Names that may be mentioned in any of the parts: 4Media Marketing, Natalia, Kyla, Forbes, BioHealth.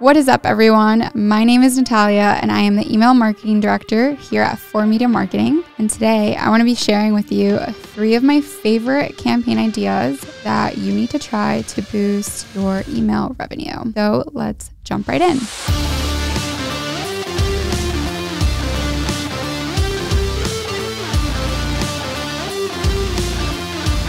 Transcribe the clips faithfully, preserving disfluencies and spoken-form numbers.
What is up, everyone? My name is Natalia, and I am the email marketing director here at four media Marketing. And today I want to be sharing with you three of my favorite campaign ideas that you need to try to boost your email revenue. So let's jump right in.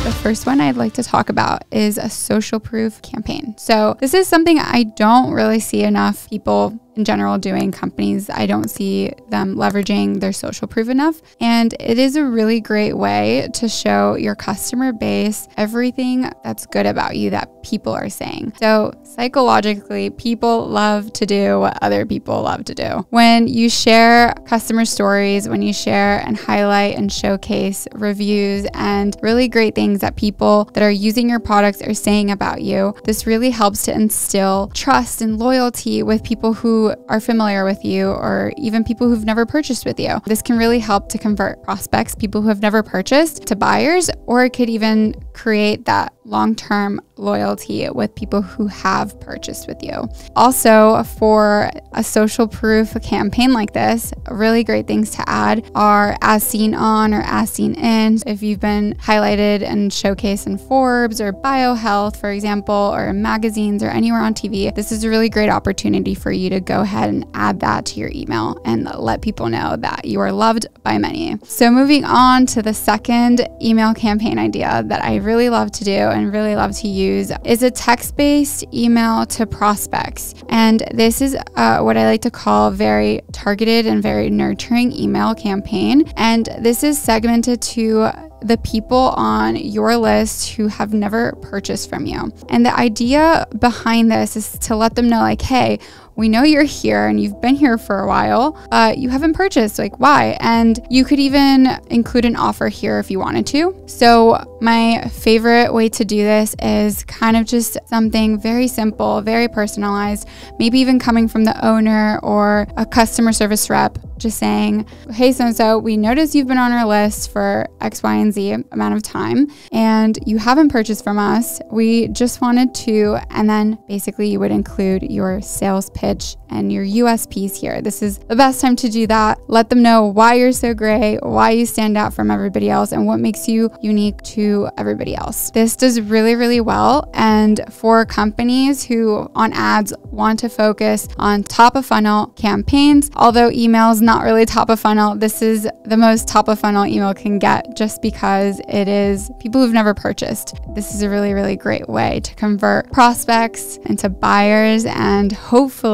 The first one I'd like to talk about is a social proof campaign. So this is something I don't really see enough people in general doing. Companies, I don't see them leveraging their social proof enough. And it is a really great way to show your customer base everything that's good about you that people are saying. So psychologically, people love to do what other people love to do. When you share customer stories, when you share and highlight and showcase reviews and really great things that people that are using your products are saying about you, this really helps to instill trust and loyalty with people who are familiar with you, or even people who've never purchased with you. This can really help to convert prospects, people who have never purchased, to buyers, or it could even create that long-term loyalty with people who have purchased with you. Also, for a social proof campaign like this, really great things to add are as seen on or as seen in. If you've been highlighted and showcased in Forbes or BioHealth, for example, or in magazines or anywhere on T V, this is a really great opportunity for you to go ahead and add that to your email and let people know that you are loved by many. So moving on to the second email campaign idea that I really love to do and really love to use is a text-based email to prospects. And this is uh, what I like to call very targeted and very nurturing email campaign. And this is segmented to the people on your list who have never purchased from you. And the idea behind this is to let them know, like, hey, we know you're here and you've been here for a while, but you haven't purchased, like, why? And you could even include an offer here if you wanted to. So my favorite way to do this is kind of just something very simple, very personalized, maybe even coming from the owner or a customer service rep, just saying, hey, so-and-so, we noticed you've been on our list for X, Y, and Z amount of time, and you haven't purchased from us. We just wanted to, and then basically you would include your sales pitch pitch and your U S Ps here. This is the best time to do that. Let them know why you're so great, why you stand out from everybody else, and what makes you unique to everybody else. This does really, really well. And for companies who on ads want to focus on top of funnel campaigns, although email is not really top of funnel, this is the most top of funnel email can get just because it is people who've never purchased. This is a really, really great way to convert prospects into buyers and hopefully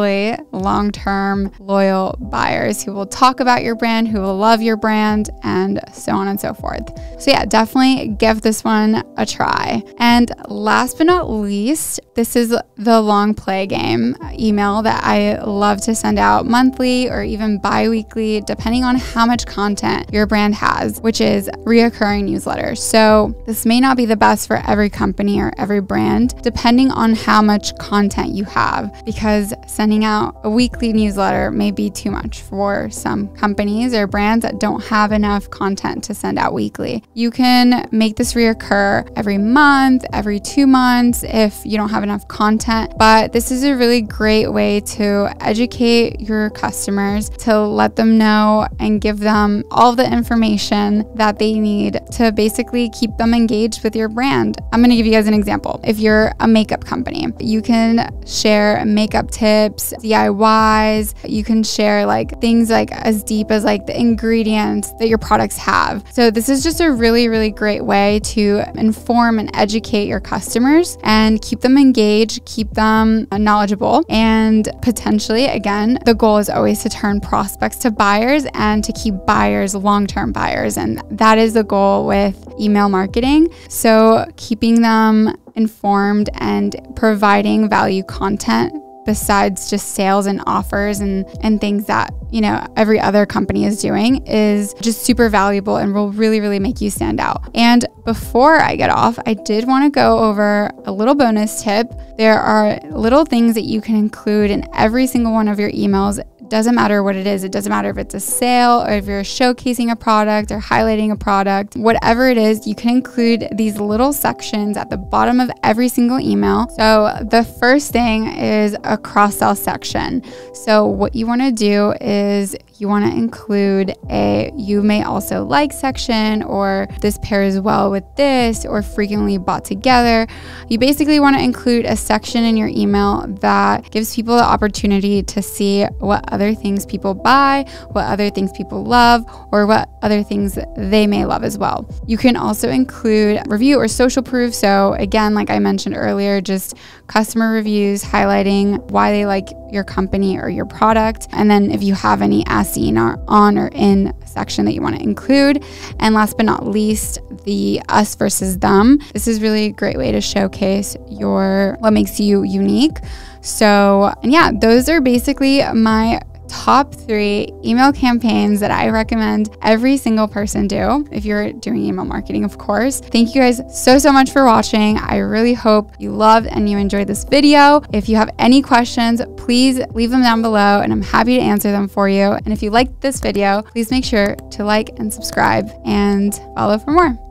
long-term loyal buyers who will talk about your brand, who will love your brand, and so on and so forth. So yeah, definitely give this one a try. And last but not least, this is the long play game email that I love to send out monthly or even bi-weekly, depending on how much content your brand has, which is reoccurring newsletters. So this may not be the best for every company or every brand, depending on how much content you have, because sending Sending out a weekly newsletter may be too much for some companies or brands that don't have enough content to send out weekly. You can make this reoccur every month, every two months if you don't have enough content, but this is a really great way to educate your customers, to let them know and give them all the information that they need to basically keep them engaged with your brand. I'm going to give you guys an example. If you're a makeup company, you can share makeup tips, D I Ys. You can share like things like as deep as like the ingredients that your products have. So this is just a really, really great way to inform and educate your customers and keep them engaged, keep them knowledgeable. And potentially, again, the goal is always to turn prospects to buyers and to keep buyers long-term buyers. And that is the goal with email marketing. So keeping them informed and providing value content besides just sales and offers and, and things that, you know, every other company is doing is just super valuable and will really, really make you stand out. And before I get off, I did want to go over a little bonus tip. There are little things that you can include in every single one of your emails Doesn't matter what it is. It doesn't matter if it's a sale or if you're showcasing a product or highlighting a product. Whatever it is, you can include these little sections at the bottom of every single email. So the first thing is a cross-sell section. So what you want to do is you want to include a you may also like section, or this pairs well with this, or frequently bought together. You basically want to include a section in your email that gives people the opportunity to see what other things people buy, what other things people love, or what other things they may love as well. You can also include review or social proof. So again, like I mentioned earlier, just customer reviews highlighting why they like your company or your product. And then if you have any ask in or on or in section that you want to include. And last but not least, the us versus them. This is really a great way to showcase your what makes you unique. So, and yeah, those are basically my top three email campaigns that I recommend every single person do if you're doing email marketing, of course. Thank you guys so, so much for watching. I really hope you loved and you enjoyed this video. If you have any questions, please leave them down below and I'm happy to answer them for you. And if you liked this video, please make sure to like and subscribe and follow for more.